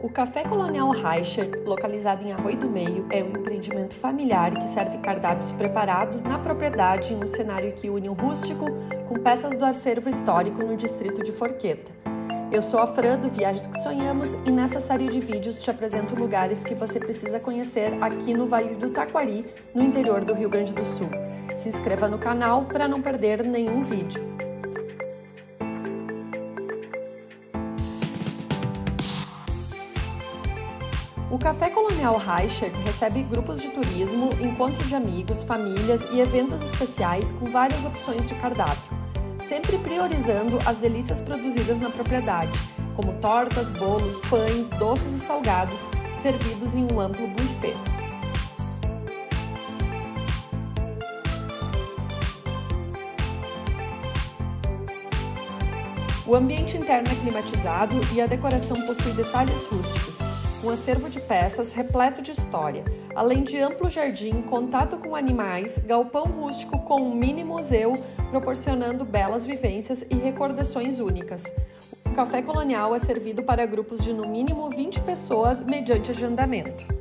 O Café Colonial Reichert, localizado em Arroio do Meio, é um empreendimento familiar que serve cardápios preparados na propriedade em um cenário que une o rústico com peças do acervo histórico no distrito de Forqueta. Eu sou a Fran do Viagens Que Sonhamos e nessa série de vídeos te apresento lugares que você precisa conhecer aqui no Vale do Taquari, no interior do Rio Grande do Sul. Se inscreva no canal para não perder nenhum vídeo. O Café Colonial Reichert recebe grupos de turismo, encontros de amigos, famílias e eventos especiais com várias opções de cardápio, sempre priorizando as delícias produzidas na propriedade, como tortas, bolos, pães, doces e salgados, servidos em um amplo buffet. O ambiente interno é climatizado e a decoração possui detalhes rústicos, um acervo de peças repleto de história, além de amplo jardim, contato com animais, galpão rústico com um mini museu, proporcionando belas vivências e recordações únicas. O Café Colonial é servido para grupos de no mínimo 20 pessoas mediante agendamento.